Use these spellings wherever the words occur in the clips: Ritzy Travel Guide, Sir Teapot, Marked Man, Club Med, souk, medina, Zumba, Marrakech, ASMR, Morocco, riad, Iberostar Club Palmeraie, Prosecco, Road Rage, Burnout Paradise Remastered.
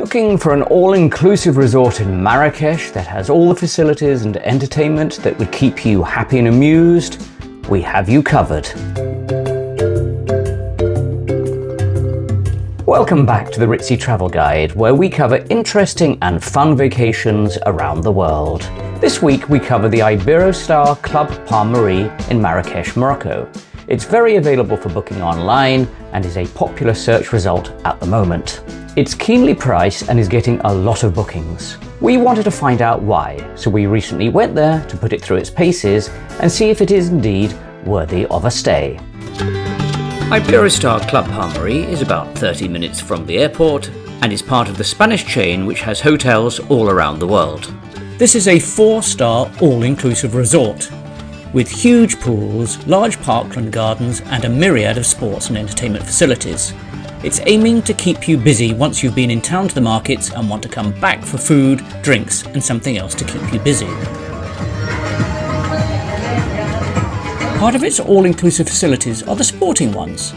Looking for an all-inclusive resort in Marrakech that has all the facilities and entertainment that would keep you happy and amused? We have you covered. Welcome back to the Ritzy Travel Guide, where we cover interesting and fun vacations around the world. This week we cover the Iberostar Club Palmeraie in Marrakech, Morocco. It's very available for booking online and is a popular search result at the moment. It's keenly priced and is getting a lot of bookings. We wanted to find out why, so we recently went there to put it through its paces and see if it is indeed worthy of a stay. Iberostar Club Palmeraie is about 30 minutes from the airport and is part of the Spanish chain which has hotels all around the world. This is a 4-star all-inclusive resort with huge pools, large parkland gardens and a myriad of sports and entertainment facilities. It's aiming to keep you busy once you've been in town to the markets and want to come back for food, drinks and something else to keep you busy. Part of its all-inclusive facilities are the sporting ones,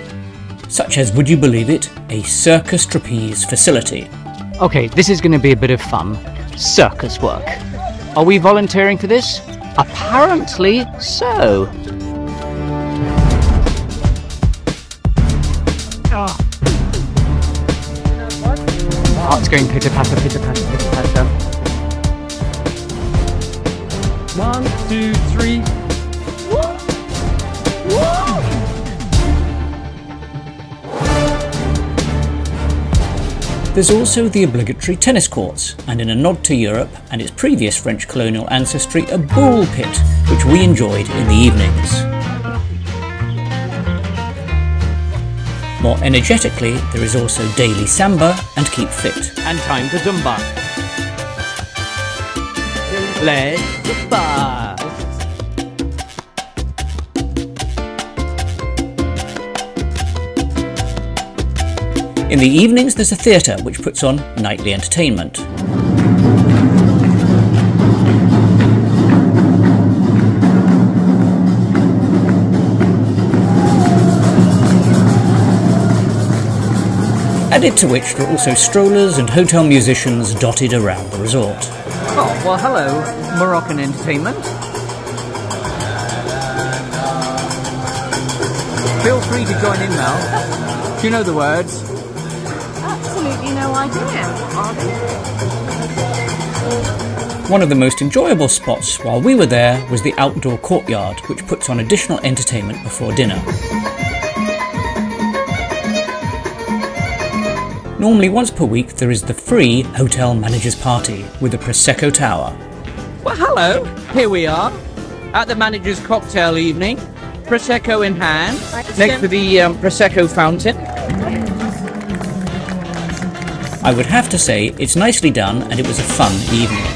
such as, would you believe it, a circus trapeze facility. Okay, this is going to be a bit of fun. Circus work. Are we volunteering for this? Apparently so. Oh. Heart's going pitter-patter, pitter-patter, pitter-patter. 1, 2, 3. There's also the obligatory tennis courts, and in a nod to Europe and its previous French colonial ancestry, a ball pit, which we enjoyed in the evenings. More energetically, there is also daily samba and keep fit. And time for Zumba. Let's Zumba! In the evenings there's a theatre which puts on nightly entertainment. Added to which there are also strollers and hotel musicians dotted around the resort. Oh, well hello, Moroccan entertainment. Feel free to join in now. Do you know the words? Absolutely no idea, are they? One of the most enjoyable spots while we were there was the outdoor courtyard, which puts on additional entertainment before dinner. Normally once per week there is the free hotel manager's party with a Prosecco tower. Well hello, here we are at the manager's cocktail evening, Prosecco in hand, next to the Prosecco fountain. I would have to say it's nicely done and it was a fun evening.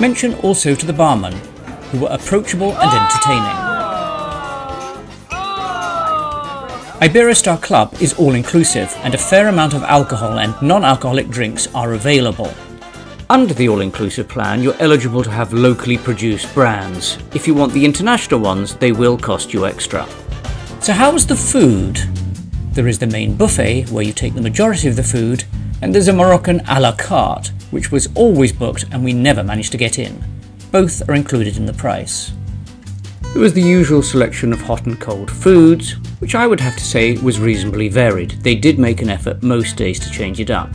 Mention also to the barman, who were approachable and entertaining. Iberostar Club is all-inclusive and a fair amount of alcohol and non-alcoholic drinks are available. Under the all-inclusive plan, you're eligible to have locally produced brands. If you want the international ones, they will cost you extra. So how's the food? There is the main buffet, where you take the majority of the food, and there's a Moroccan à la carte, which was always booked and we never managed to get in. Both are included in the price. There was the usual selection of hot and cold foods, which I would have to say was reasonably varied. They did make an effort most days to change it up.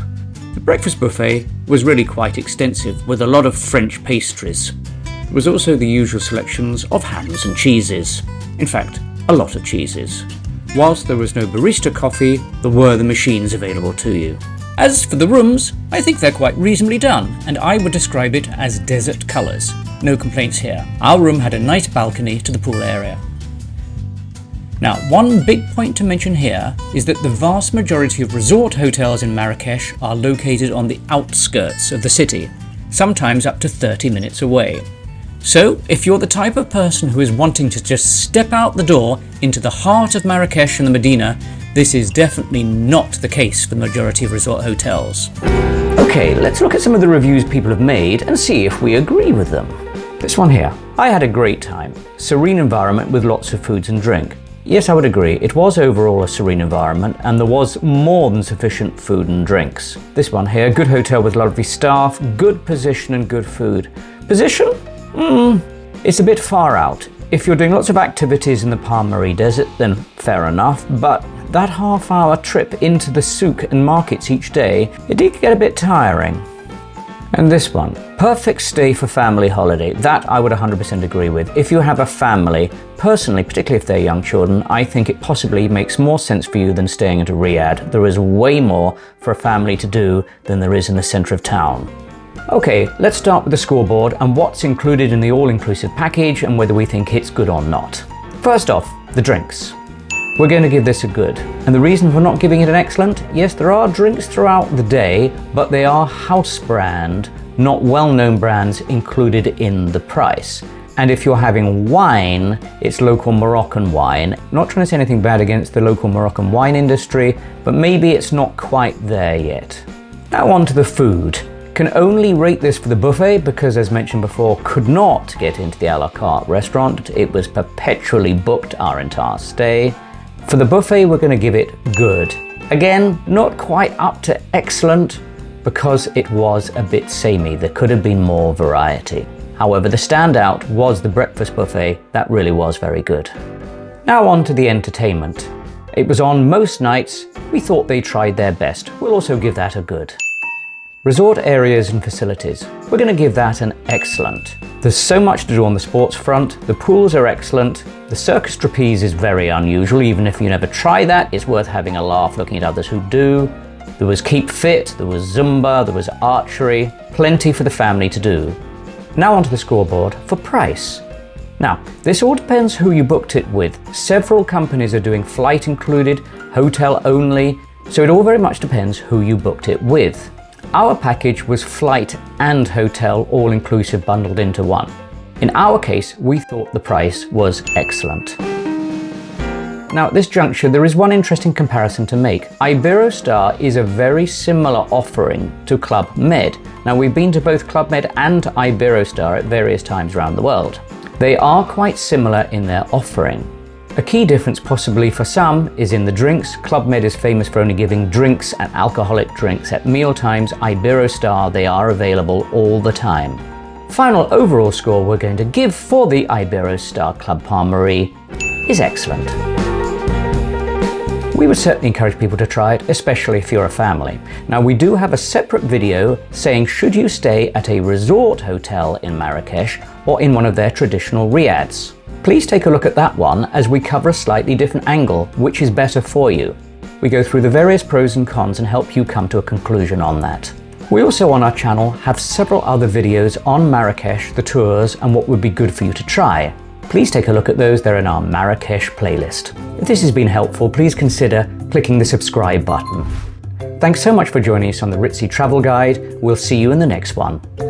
The breakfast buffet was really quite extensive, with a lot of French pastries. There was also the usual selections of hams and cheeses. In fact, a lot of cheeses. Whilst there was no barista coffee, there were the machines available to you. As for the rooms, I think they're quite reasonably done, and I would describe it as desert colours. No complaints here. Our room had a nice balcony to the pool area. Now, one big point to mention here is that the vast majority of resort hotels in Marrakech are located on the outskirts of the city, sometimes up to 30 minutes away. So, if you're the type of person who is wanting to just step out the door into the heart of Marrakech and the Medina, this is definitely not the case for the majority of resort hotels. Okay, let's look at some of the reviews people have made and see if we agree with them. This one here. I had a great time. Serene environment with lots of foods and drink. Yes, I would agree, it was overall a serene environment and there was more than sufficient food and drinks. This one here, good hotel with lovely staff, good position and good food. Position? It's a bit far out. If you're doing lots of activities in the Palmeraie desert, then fair enough, but that half-hour trip into the souk and markets each day, it did get a bit tiring. And this one, perfect stay for family holiday. That I would 100% agree with. If you have a family, personally, particularly if they're young children, I think it possibly makes more sense for you than staying at a riad. There is way more for a family to do than there is in the centre of town. Okay, let's start with the scoreboard and what's included in the all-inclusive package and whether we think it's good or not. First off, the drinks. We're going to give this a good. And the reason for not giving it an excellent? Yes, there are drinks throughout the day, but they are house brand, not well-known brands included in the price. And if you're having wine, it's local Moroccan wine. I'm not trying to say anything bad against the local Moroccan wine industry, but maybe it's not quite there yet. Now on to the food. Can only rate this for the buffet because, as mentioned before, could not get into the a la carte restaurant. It was perpetually booked our entire stay. For the buffet, we're going to give it good. Again, not quite up to excellent because it was a bit samey. There could have been more variety. However, the standout was the breakfast buffet. That really was very good. Now on to the entertainment. It was on most nights. We thought they tried their best. We'll also give that a good. Resort areas and facilities. We're going to give that an excellent. There's so much to do on the sports front. The pools are excellent. The circus trapeze is very unusual. Even if you never try that, it's worth having a laugh looking at others who do. There was keep fit, there was Zumba, there was archery. Plenty for the family to do. Now onto the scoreboard for price. Now, this all depends who you booked it with. Several companies are doing flight included, hotel only. So it all very much depends who you booked it with. Our package was flight and hotel all-inclusive bundled into one. In our case, we thought the price was excellent. Now at this juncture, there is one interesting comparison to make. Iberostar is a very similar offering to Club Med. Now we've been to both Club Med and Iberostar at various times around the world. They are quite similar in their offering. A key difference possibly for some is in the drinks. Club Med is famous for only giving drinks and alcoholic drinks at meal times. Iberostar, they are available all the time. Final overall score we're going to give for the Iberostar Club Palmeraie is excellent. We would certainly encourage people to try it, especially if you're a family. Now we do have a separate video saying should you stay at a resort hotel in Marrakech or in one of their traditional riads. Please take a look at that one as we cover a slightly different angle, which is better for you. We go through the various pros and cons and help you come to a conclusion on that. We also on our channel have several other videos on Marrakech, the tours and what would be good for you to try. Please take a look at those, they're in our Marrakech playlist. If this has been helpful, please consider clicking the subscribe button. Thanks so much for joining us on the Ritzy Travel Guide. We'll see you in the next one.